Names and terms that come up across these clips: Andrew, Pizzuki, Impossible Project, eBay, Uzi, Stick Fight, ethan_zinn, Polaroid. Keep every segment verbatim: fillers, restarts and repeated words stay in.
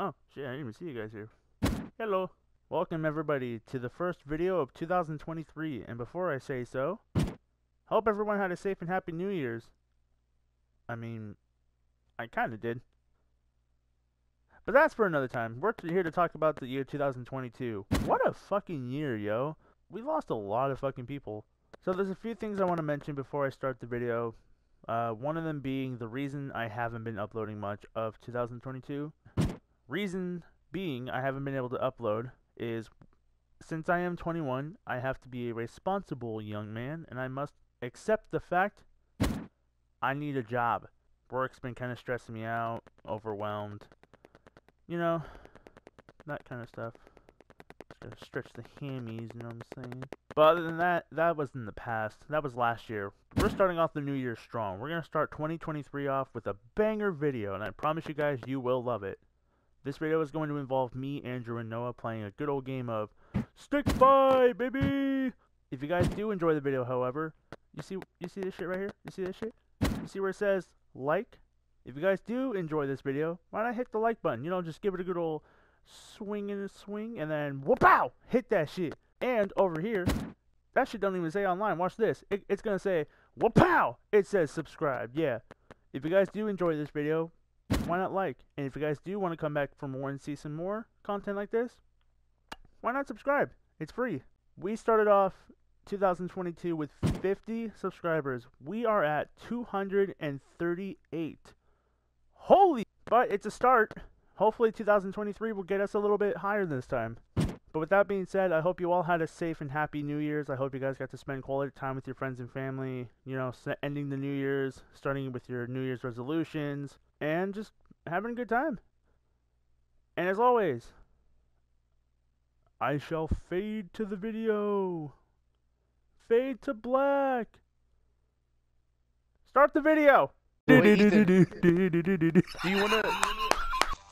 Oh, shit, I didn't even see you guys here. Hello. Welcome, everybody, to the first video of two thousand twenty-three. And before I say so, hope everyone had a safe and happy New Year's. I mean, I kind of did. But that's for another time. We're here to talk about the year two thousand twenty-two. What a fucking year, yo. We lost a lot of fucking people. So there's a few things I want to mention before I start the video. Uh, one of them being the reason I haven't been uploading much of two thousand twenty-two. Reason being I haven't been able to upload is since I am twenty-one, I have to be a responsible young man, and I must accept the fact I need a job. Work's been kind of stressing me out, overwhelmed, you know, that kind of stuff. Gotta stretch the hammies, you know what I'm saying? But other than that, that was in the past. That was last year. We're starting off the new year strong. We're gonna start twenty twenty-three off with a banger video, and I promise you guys, you will love it. This video is going to involve me, Andrew, and Noah playing a good old game of Stick Fight, baby! If you guys do enjoy the video, however, you see, you see this shit right here? You see this shit? You see where it says like? If you guys do enjoy this video, why not hit the like button? You know, just give it a good old swing and a swing, and then whoop-pow! Hit that shit. And over here, that shit don't even say online. Watch this. It, it's gonna say whoop-pow! It says subscribe. Yeah. If you guys do enjoy this video, why not like? And if you guys do want to come back for more and see some more content like this, why not subscribe? It's free. We started off two thousand twenty-two with fifty subscribers. We are at two hundred thirty-eight. Holy! But it's a start. Hopefully two thousand twenty-three will get us a little bit higher this time. But with that being said, I hope you all had a safe and happy New Year's. I hope you guys got to spend quality time with your friends and family. You know, ending the New Year's, starting with your New Year's resolutions, and just having a good time. And as always, I shall fade to the video. Fade to black. Start the video. Boy, do you want to...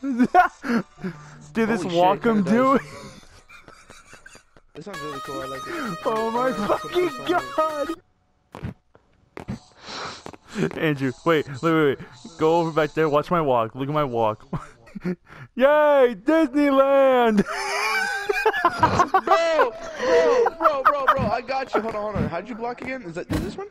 Dude, this holy welcome shit, dude. This sounds really cool. I like it. Oh my fucking god! Andrew, wait, wait, wait, wait. Go over back there. Watch my walk. Look at my walk. Yay, Disneyland! Bro, bro, bro, bro, bro. I got you. Hold on, hold on. How'd you block again? Is that is this one?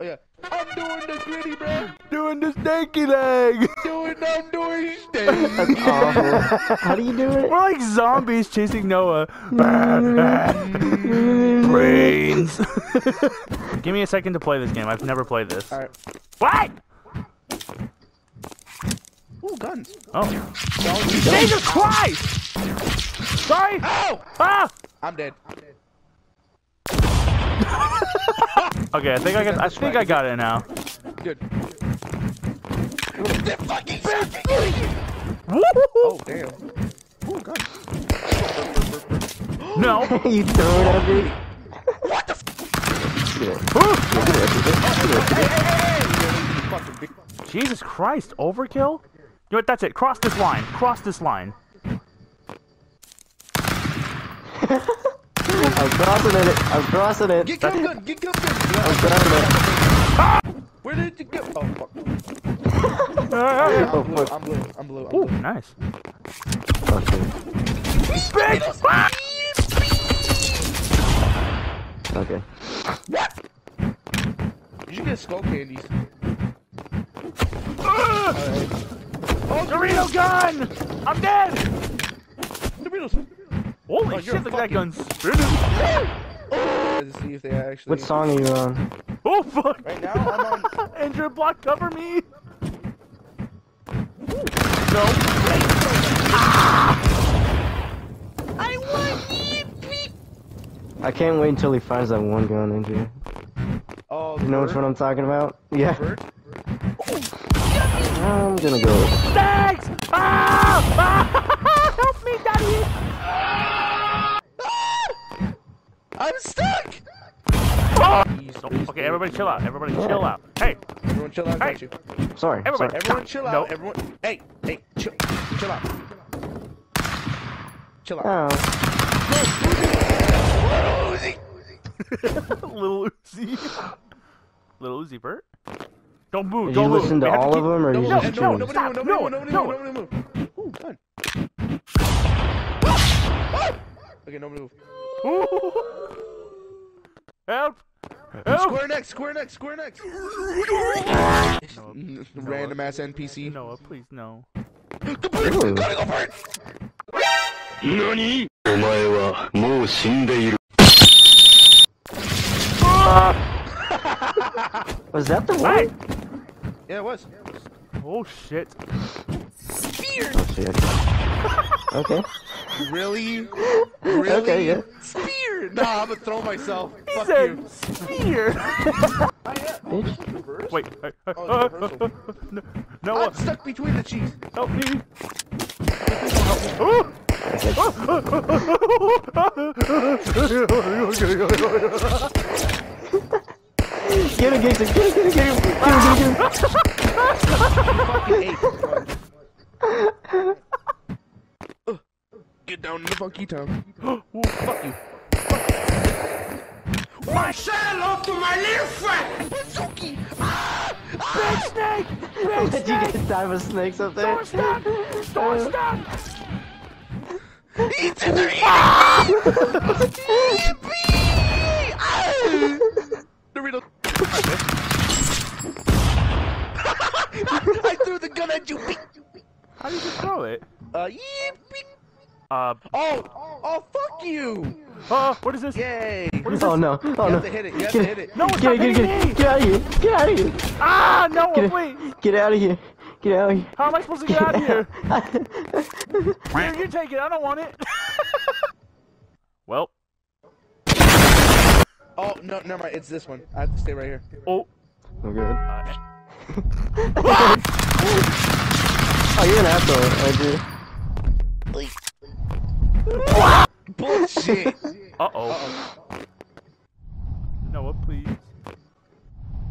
Oh yeah. I'm doing the gritty, bro. Doing the stanky leg. Doing I'm doing stanky. That's awful. How do you do it? We're like zombies chasing Noah. Brains. Give me a second to play this game. I've never played this. All right. What? Ooh, guns. Oh. Jesus Christ! Sorry. Ow! Ah! I'm dead. I'm dead. Okay, I think I got. I think I got it now. Good. Oh damn! Oh god! No! You throw it at me. What the? F Jesus Christ! Overkill? You know what? That's it. Cross this line. Cross this line. I'm crossing it. I'm crossing it. Get gun gun. Get gun gun. I'm crossing it. Ah! Where did you go? Oh fuck. I'm blue. I'm blue. I'm blue. I'm blue. Ooh, nice. Okay. Okay. What? You should get skull candies. Uh! Right. Oh, Dorito gun! I'm dead. Doritos. Holy oh, shit, look at that gun spinning! Let's see if they actually... What song are you on? Oh fuck! Right now, I'm on... Andrew, block, cover me! Ooh. No. Ah! I want me! I can't wait until he finds that one gun, Andrew. Oh, you know which one I'm talking about? Yeah. Bird? Bird. Oh. I'm gonna go. Thanks! Ah! Ah! Help me, daddy! I'm stuck! Oh. Okay, everybody chill out. Everybody chill yeah. out. Hey! Everyone chill out, hey. Got you. Sorry. Everybody. Sorry. Everyone chill out. Nope. Everyone. Hey! Hey! Chill. Chill out. Chill out. Oh. Little Uzi. Little Uzi. Little Uzi Bert? Don't move. Did don't you move. listen to all to keep... of them, or no, you no, just no, no, stop. No, no, no, no, no, no. Ooh, done. Okay, no move. Help! Help! Square next, square next, square next. No, random no, ass N P C. No, please no. Really? Nani? Was that the one? Yeah, it was. Yeah, it was. Oh shit. Spear! Oh shit. Okay. Really? Really? Okay, yeah. Spear! Nah, I'm gonna throw myself. He Fuck said you. Spear! Bitch. Wait. I, I, oh, uh, uh, uh, no, no, I'm uh, stuck between the cheese. Help me. Oh! Get him, get him, get him, get him, get him, get him, get him. Fucking ape, bro. Get down in the funky town. Oh, fuck you. Why shout out to my little friend, Pizzuki! Ah! Big snake! Big snake! Did you get time of snakes up there? Don't stop! Don't stop! Eat the tree! Yippee! Dorito! I threw the gun at you. How did you throw it? Uh, uh oh, oh, fuck you! Uh, what is this? Yay! What is oh this? no! Oh you no! You have to hit it! You have to hit it! No, it's get, not hitting me! Get out of here! Get out of here! Ah, no! Get wait! Get out of here! Get out of here! How am I supposed to get, get out of here? Here, you take it. I don't want it. Well. Oh, no, never mind. It's this one. I have to stay right here. Oh. I'm good. Uh, oh, you're an asshole, Andrew. Bullshit. Uh oh. Uh-oh. Noah, please.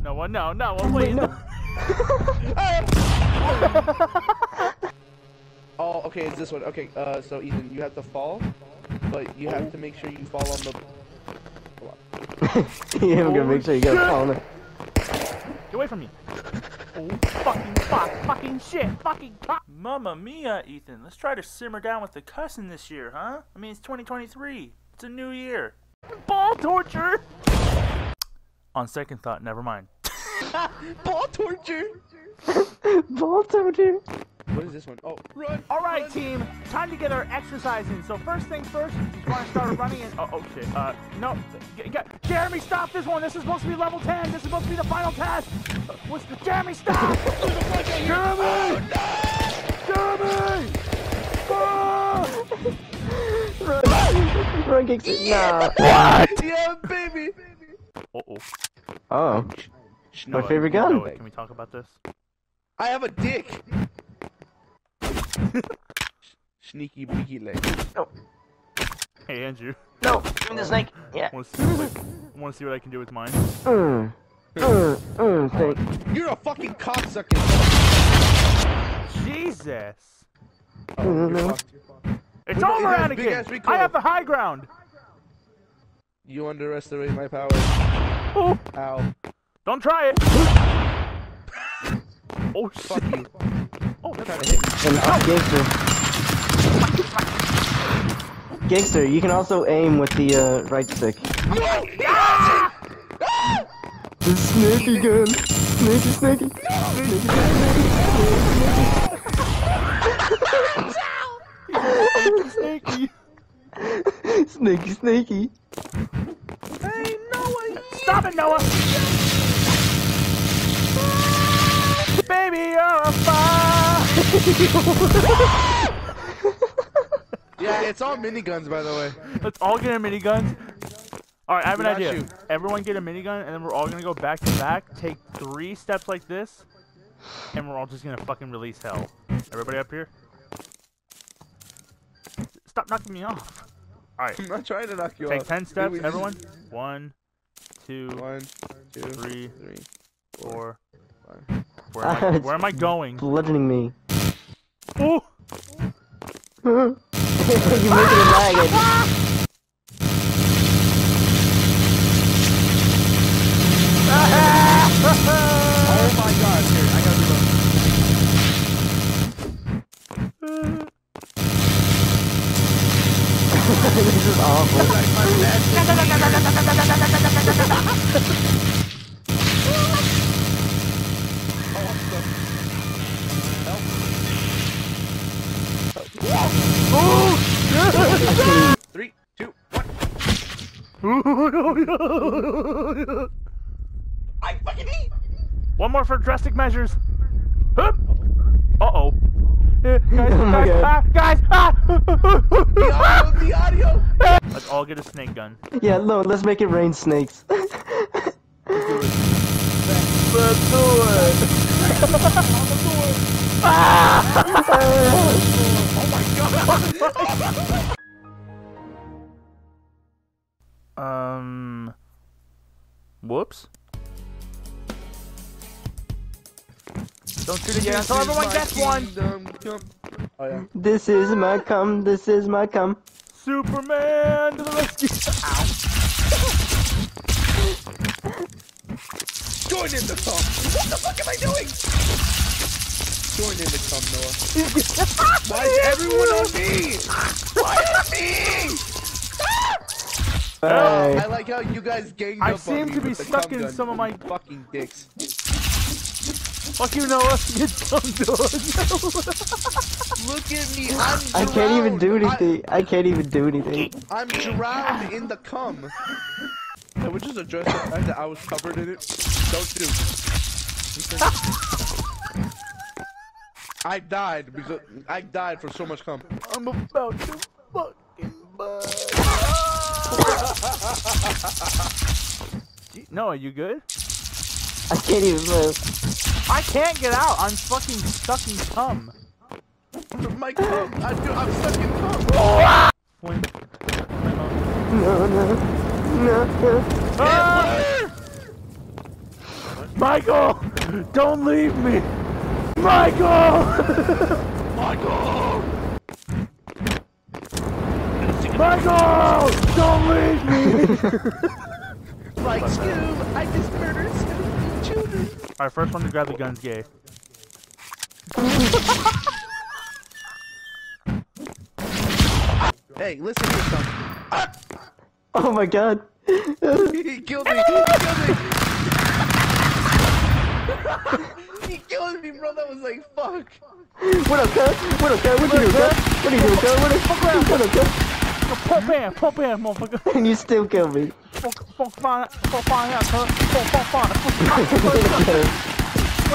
Noah, no, Noah, please. No. Oh, okay, it's this one. Okay, uh, so Ethan, you have to fall, but you have to make sure you fall on the. Yeah, I'm gonna make sure you gotta fall on the. Get away from me. Oh, fucking fuck, fucking shit, fucking fuck. Mamma mia, Ethan. Let's try to simmer down with the cussing this year, huh? I mean, it's twenty twenty-three. It's a new year. Ball torture! On second thought, never mind. Ball torture! Ball torture! What is this one? Oh, run! Alright, team, time to get our exercising. So, first things first, you just want to start running and. Oh, oh shit. Uh, no. G g Jeremy, stop this one! This is supposed to be level ten! This is supposed to be the final test! Uh, what's the. Jeremy, stop! Jeremy! Jeremy! Oh, no! Run! Run, kicks it. Yeah, no. What? Yeah, baby! Uh oh. Oh. My favorite gun. Noah, can we talk about this? I have a dick! Sneaky beaky leg. No. Hey Andrew. No. Give me the snake. Yeah. Want to see what I, want to see what I can do with mine? Mm. Mm. Mm. You're a fucking cocksucker. Jesus. Oh, you're fucked. You're fucked. It's all around again. I have the high ground. You underestimate my power. Oh. Ow. Don't try it. Oh shit. Fuck you. Oh, that's kind of hit. And uh, gangster. Gangster, you can also aim with the uh, right stick. No! Ah! Ah! The snaky gun. Snaky, snaky. No! Snaky, snaky. Snaky, snaky. Hey, Noah! Stop it, Noah! Baby, you're a fire! Yeah, it's all miniguns, by the way. Let's all get a minigun. Alright, I have an Not idea. You. Everyone get a minigun, and then we're all gonna go back to back, take three steps like this, and we're all just gonna fucking release hell. Everybody up here? Stop knocking me off. Alright. I'm not trying to knock you take off. Take ten steps, everyone. One, two, One, two three, three, four, five. Where am I, where am I going? Bludgeoning me. Oh! You're making it ragged. Oh my god. I fucking eat. One more for drastic measures. Uh oh. Uh, guys, guys, ah, guys, ah! The audio, the audio! Let's all get a snake gun. Yeah, no, let's make it rain snakes. Let's do it. Let's do it. Oh my god! Um. Whoops. Don't shoot again until everyone gets one! Oh, yeah. This is my cum, this is my cum. Superman to the rescue! Ow! Join in the cum! What the fuck am I doing? Join in the cum, Noah. Why is everyone on me? Why is me? Hey. I like how you guys ganged I up on me. I seem to be stuck in some of my fucking dicks. Fuck you, Noah! You dumb dog! Look at me! I'm drowned! I can't even do anything! I... I can't even do anything! I'm drowned in the cum! I would just address the fact that I was covered in it. Don't do it. I died because I died for so much cum. I'm about to fucking bust! Noah, you good? I can't even move. I can't get out. I'm fucking stuck in cum. My cum. I do, I'm stuck in cum. Oh. Point. No, no. No, no. Ah! Michael! Don't leave me! Michael! Michael! Michael! Don't leave me! Like Scoob, I just murdered Scoob. Alright, first one to grab the gun's gay. Hey, listen to something. Ah! Oh my god. He killed me. He killed me. He killed me, bro. That was like, fuck. What up, cuz? What up, cuz? What are you doing, cuz? What are you doing, cuz? What up, What up, cuz? Pop in, pop in, motherfucker. And you still killed me. Fuck, fuck, fuck, fuck, fuck, fuck, fuck, fuck, what's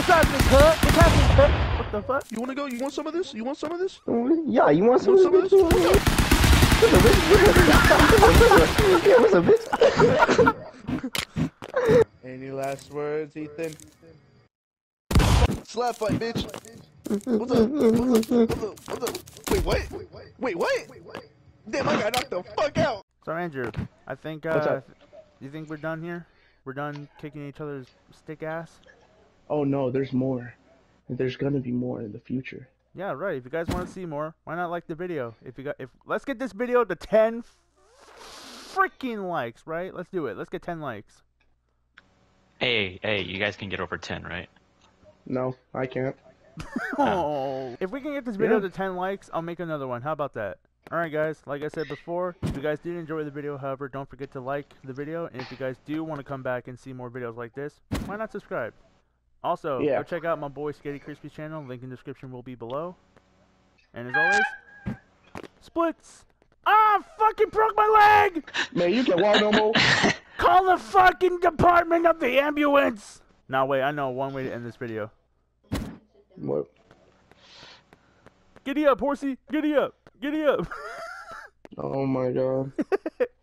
happening, huh? What's happening, huh? What the fuck? You wanna go? You want some of this? You want some of this? Yeah, you want some, you want of, some of this? What's a bitch? What's a bitch? Any last words, Ethan? Slap fight, bitch. What's up? What's up? What's up? What's up? Wait, what? Wait, what? Wait, what? Damn, I got knocked the fuck out. So Andrew, I think, uh, you think we're done here? We're done kicking each other's stick ass? Oh no, there's more. There's gonna be more in the future. Yeah, right. If you guys want to see more, why not like the video? If you got, if let's get this video to ten freaking likes, right? Let's do it. Let's get ten likes. Hey, hey, you guys can get over ten, right? No, I can't. Oh. If we can get this video yeah. to ten likes, I'll make another one. How about that? Alright guys, like I said before, if you guys did enjoy the video, however, don't forget to like the video, and if you guys do want to come back and see more videos like this, why not subscribe? Also, yeah. go check out my boy Skitty Crispy's channel, link in the description will be below. And as always, splits! Ah, fucking broke my leg! Man, you can walk no more. Call the fucking department of the ambulance! Nah, wait, I know one way to end this video. What? Giddy up, horsey! Giddy up! Giddy up! Oh my god.